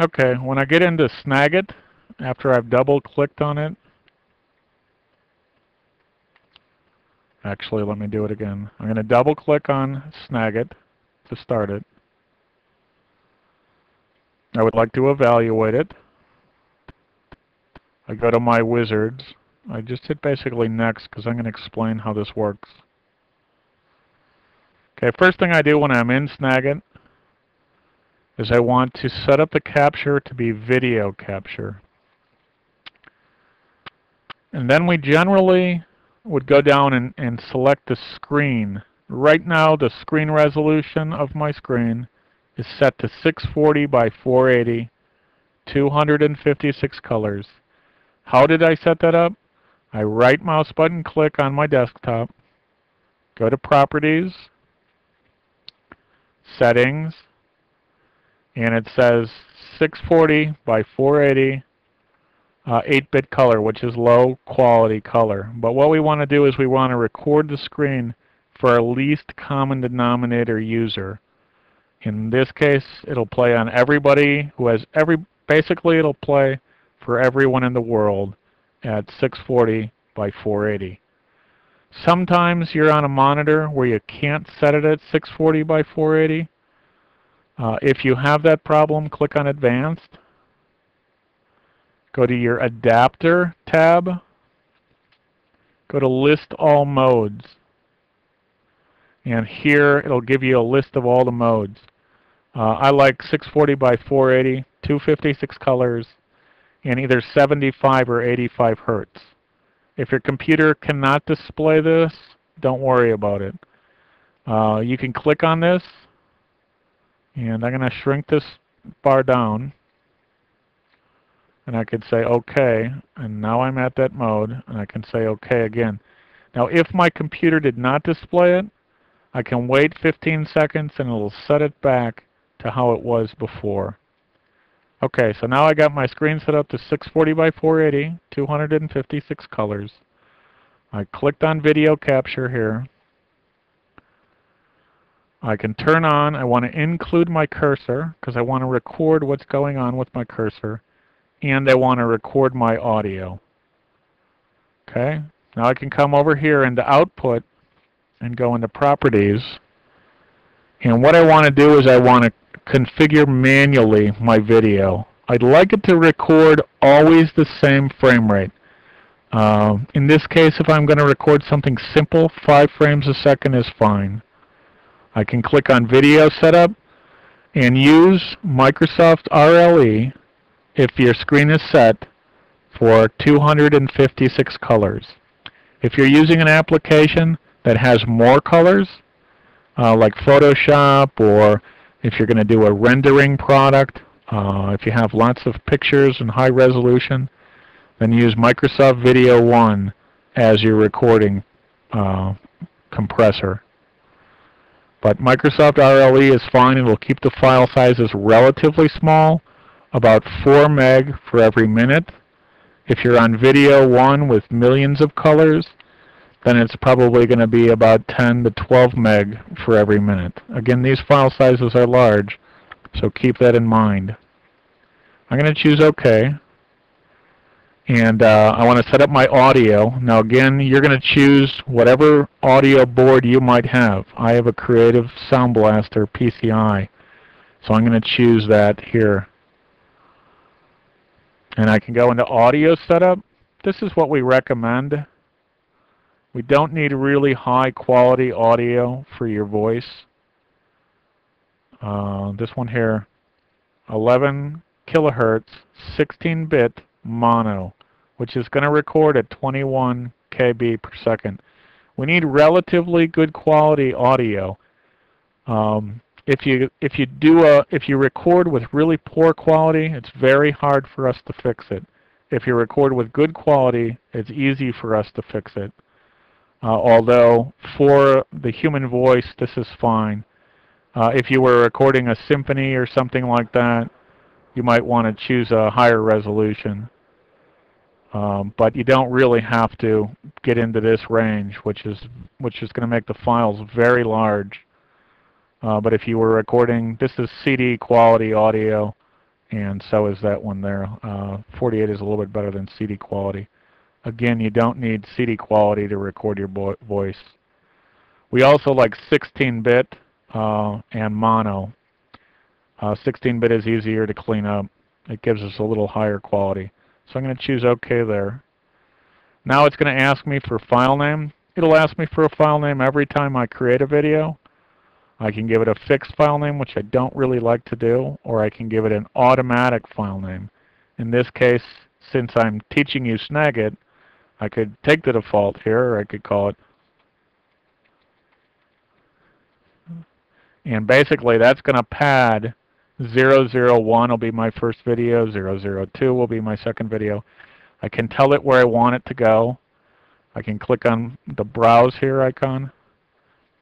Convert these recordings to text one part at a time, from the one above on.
Okay, when I get into Snagit, after I've double-clicked on it, actually, let me do it again. I'm going to double-click on Snagit to start it. I would like to evaluate it. I go to my wizards. I just hit basically next because I'm going to explain how this works. Okay, first thing I do when I'm in Snagit is I want to set up the capture to be video capture. And then we generally would go down and select the screen. Right now the screen resolution of my screen is set to 640 by 480, 256 colors. How did I set that up? I right mouse button click on my desktop, go to Properties, Settings, and it says 640 by 480 8-bit color, which is low quality color. But what we want to do is we want to record the screen for our least common denominator user. In this case, it'll play on everybody who has basically it'll play for everyone in the world at 640 by 480. Sometimes you're on a monitor where you can't set it at 640 by 480. If you have that problem, click on Advanced. Go to your Adapter tab. Go to List All Modes. And here it'll give you a list of all the modes. I like 640 by 480, 256 colors, and either 75 or 85 hertz. If your computer cannot display this, don't worry about it. You can click on this, and I'm going to shrink this bar down, and I could say OK, and now I'm at that mode, and I can say OK again. Now if my computer did not display it, I can wait 15 seconds and it'll set it back to how it was before. Okay, so now I got my screen set up to 640 by 480, 256 colors. I clicked on video capture here. I can turn on, I want to include my cursor because I want to record what's going on with my cursor, and I want to record my audio. Okay, now I can come over here into output and go into Properties. And what I want to do is I want to configure manually my video. I'd like it to record always the same frame rate. In this case, if I'm going to record something simple, 5 frames a second is fine. I can click on Video Setup and use Microsoft RLE if your screen is set for 256 colors. If you're using an application that has more colors, like Photoshop, or if you're going to do a rendering product, if you have lots of pictures and high resolution, then use Microsoft Video One as your recording compressor. But Microsoft RLE is fine. It will keep the file sizes relatively small, about 4 meg for every minute. If you're on Video One with millions of colors, then it's probably going to be about 10 to 12 meg for every minute. Again, these file sizes are large, so keep that in mind. I'm going to choose OK. And I want to set up my audio. Now again, you're going to choose whatever audio board you might have. I have a Creative Sound Blaster PCI, so I'm going to choose that here. And I can go into Audio Setup. This is what we recommend. We don't need really high quality audio for your voice. This one here, 11 kilohertz, 16-bit mono, which is going to record at 21 kb per second. We need relatively good quality audio. If you record with really poor quality, it's very hard for us to fix it. If you record with good quality, it's easy for us to fix it. Although for the human voice, this is fine. If you were recording a symphony or something like that, you might want to choose a higher resolution. But you don't really have to get into this range, which is going to make the files very large. But if you were recording, this is CD quality audio, and so is that one there. 48 is a little bit better than CD quality. Again, you don't need CD quality to record your voice. We also like 16-bit and mono. 16-bit is easier to clean up. It gives us a little higher quality. So I'm going to choose OK there. Now it's going to ask me for file name. It'll ask me for a file name every time I create a video. I can give it a fixed file name, which I don't really like to do, or I can give it an automatic file name. In this case, since I'm teaching you Snagit, I could take the default here, or I could call it. And basically, that's going to pad 001 will be my first video, 002 will be my second video. I can tell it where I want it to go. I can click on the Browse Here icon,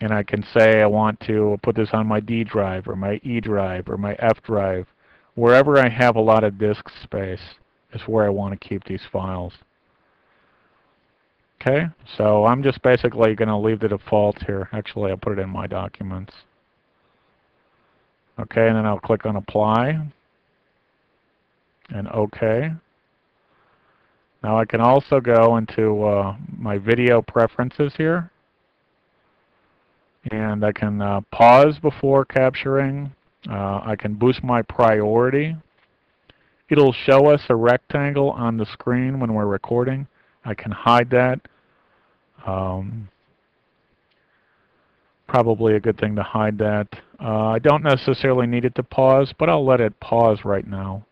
and I can say I want to put this on my D drive, or my E drive, or my F drive. Wherever I have a lot of disk space is where I want to keep these files. Okay, so I'm just basically going to leave the default here. Actually, I'll put it in My Documents. Okay, and then I'll click on Apply and OK. Now I can also go into my video preferences here, and I can pause before capturing. I can boost my priority. It'll show us a rectangle on the screen when we're recording. I can hide that. Probably a good thing to hide that. I don't necessarily need it to pause, but I'll let it pause right now.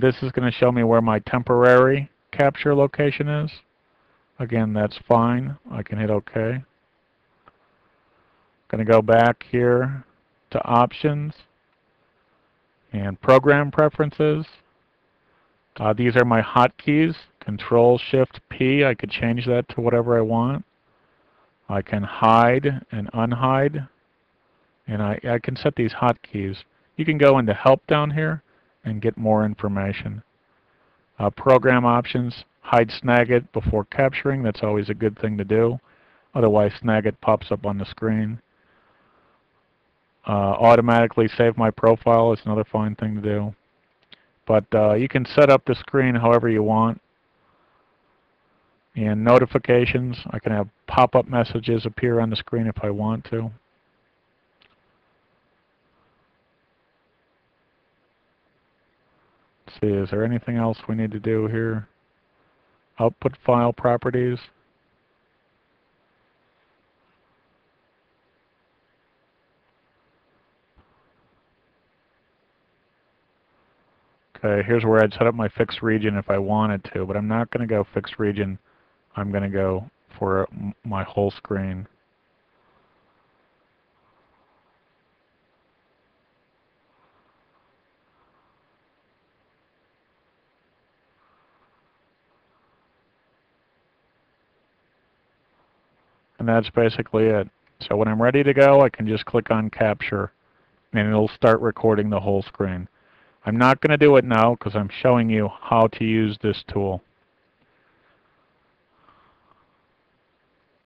This is going to show me where my temporary capture location is. Again, that's fine. I can hit OK. I'm going to go back here to Options and Program Preferences. These are my hotkeys. Control-Shift-P. I could change that to whatever I want. I can hide and unhide, and I can set these hotkeys. You can go into Help down here and get more information. Program options, hide Snagit before capturing. That's always a good thing to do. Otherwise, Snagit pops up on the screen. Automatically save my profile is another fine thing to do. But you can set up the screen however you want. And notifications, I can have pop-up messages appear on the screen if I want to. See, is there anything else we need to do here? Output file properties. Okay, here's where I'd set up my fixed region if I wanted to, but I'm not going to go fixed region. I'm going to go for my whole screen. And that's basically it. So when I'm ready to go, I can just click on Capture, and it'll start recording the whole screen. I'm not going to do it now because I'm showing you how to use this tool.